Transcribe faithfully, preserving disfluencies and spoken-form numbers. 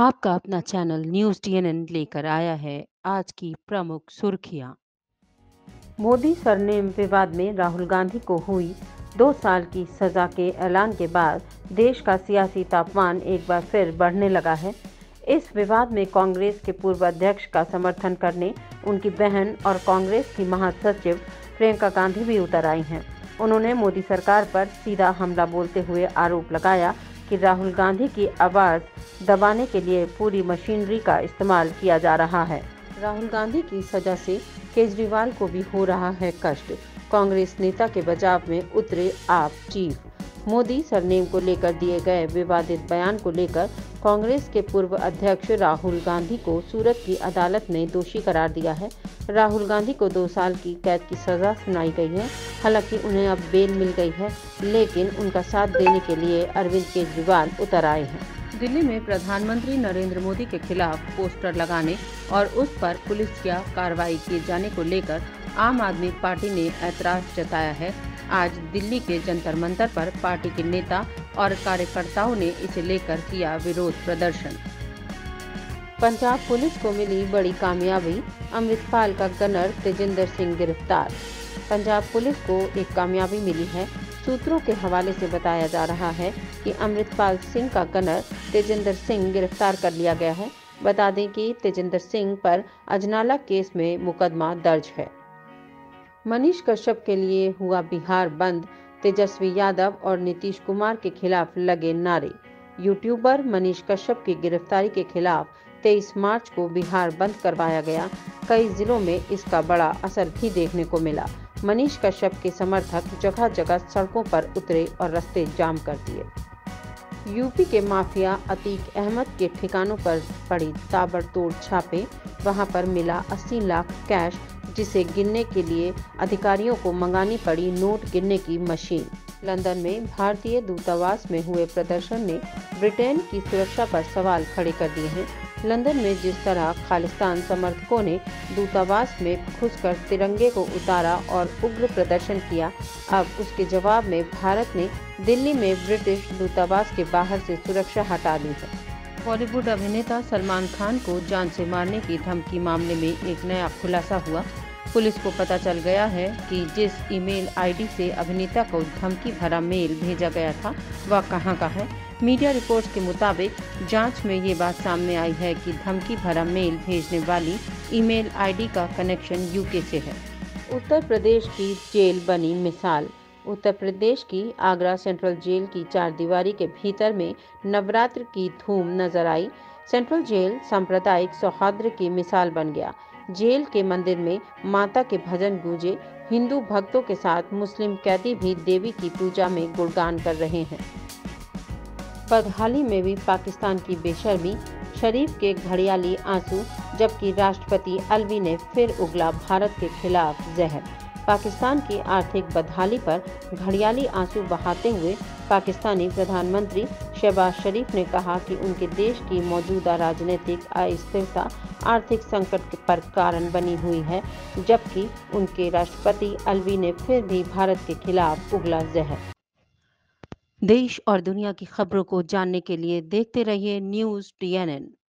आपका अपना channel news D N N लेकर आया है आज की प्रमुख सुर्खियां। मोदी सरनेम विवाद में राहुल गांधी को हुई दो साल की सजा के ऐलान के बाद देश का सियासी तापमान एक बार फिर बढ़ने लगा है। इस विवाद में कांग्रेस के पूर्व अध्यक्ष का समर्थन करने उनकी बहन और कांग्रेस की महासचिव प्रियंका गांधी भी उतर आई हैं। उन्होंने मोदी सरकार पर सीधा हमला बोलते हुए आरोप लगाया कि राहुल गांधी की आवाज़ दबाने के लिए पूरी मशीनरी का इस्तेमाल किया जा रहा है। राहुल गांधी की सजा से केजरीवाल को भी हो रहा है कष्ट। कांग्रेस नेता के बचाव में उतरे आप चीफ। मोदी सरनेम को लेकर दिए गए विवादित बयान को लेकर कांग्रेस के पूर्व अध्यक्ष राहुल गांधी को सूरत की अदालत ने दोषी करार दिया है। राहुल गांधी को दो साल की कैद की सजा सुनाई गई है। हालांकि उन्हें अब बेल मिल गई है, लेकिन उनका साथ देने के लिए अरविंद केजरीवाल उतर आए हैं। दिल्ली में प्रधानमंत्री नरेंद्र मोदी के खिलाफ पोस्टर लगाने और उस पर पुलिस क्या कार्रवाई किए जाने को लेकर आम आदमी पार्टी ने ऐतराज जताया है। आज दिल्ली के जंतर मंतर पर पार्टी के नेता और कार्यकर्ताओं ने इसे लेकर किया विरोध प्रदर्शन। पंजाब पुलिस को मिली बड़ी कामयाबी, अमृतपाल का गनर तेजिंदर सिंह गिरफ्तार। पंजाब पुलिस को एक कामयाबी मिली है। सूत्रों के हवाले से बताया जा रहा है कि अमृतपाल सिंह का गनर तेजिंदर सिंह गिरफ्तार कर लिया गया है। बता दें कि तेजिंदर सिंह पर अजनाला केस में मुकदमा दर्ज है। मनीष कश्यप के लिए हुआ बिहार बंद, तेजस्वी यादव और नीतीश कुमार के खिलाफ लगे नारे। यूट्यूबर मनीष कश्यप की गिरफ्तारी के खिलाफ तेईस मार्च को बिहार बंद करवाया गया। कई जिलों में इसका बड़ा असर भी देखने को मिला। मनीष कश्यप के समर्थक जगह जगह सड़कों पर उतरे और रास्ते जाम कर दिए। यूपी के माफिया अतीक अहमद के ठिकानों पर पड़ी ताबड़तोड़ छापे, वहां पर मिला अस्सी लाख कैश, जिसे गिनने के लिए अधिकारियों को मंगानी पड़ी नोट गिनने की मशीन। लंदन में भारतीय दूतावास में हुए प्रदर्शन ने ब्रिटेन की सुरक्षा पर सवाल खड़े कर दिए हैं। लंदन में जिस तरह खालिस्तान समर्थकों ने दूतावास में घुसकर तिरंगे को उतारा और उग्र प्रदर्शन किया, अब उसके जवाब में भारत ने दिल्ली में ब्रिटिश दूतावास के बाहर से सुरक्षा हटा ली है। बॉलीवुड अभिनेता सलमान खान को जान से मारने की धमकी मामले में एक नया खुलासा हुआ। पुलिस को पता चल गया है कि जिस ईमेल आईडी से अभिनेता को धमकी भरा मेल भेजा गया था वह कहां का है। मीडिया रिपोर्ट्स के मुताबिक जांच में ये बात सामने आई है कि धमकी भरा मेल भेजने वाली ईमेल आईडी का कनेक्शन यूके से है। उत्तर प्रदेश की जेल बनी मिसाल। उत्तर प्रदेश की आगरा सेंट्रल जेल की चारदीवारी के भीतर में नवरात्र की धूम नजर आई। सेंट्रल जेल सांप्रदायिक सौहार्द की मिसाल बन गया। जेल के मंदिर में माता के भजन गूंजे। हिंदू भक्तों के साथ मुस्लिम कैदी भी देवी की पूजा में गुणगान कर रहे हैं। बदहाली में भी पाकिस्तान की बेशर्मी, शरीफ के घड़ियाली आंसू, जबकि राष्ट्रपति अलवी ने फिर उगला भारत के खिलाफ जहर। पाकिस्तान की आर्थिक बदहाली पर घड़ियाली आंसू बहाते हुए पाकिस्तानी प्रधानमंत्री शहबाज शरीफ ने कहा कि उनके देश की मौजूदा राजनीतिक अस्थिरता आर्थिक संकट पर कारण बनी हुई है, जबकि उनके राष्ट्रपति अलवी ने फिर भी भारत के खिलाफ उगला जहर। देश और दुनिया की खबरों को जानने के लिए देखते रहिए न्यूज़ डी एन एन।